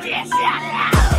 Yes,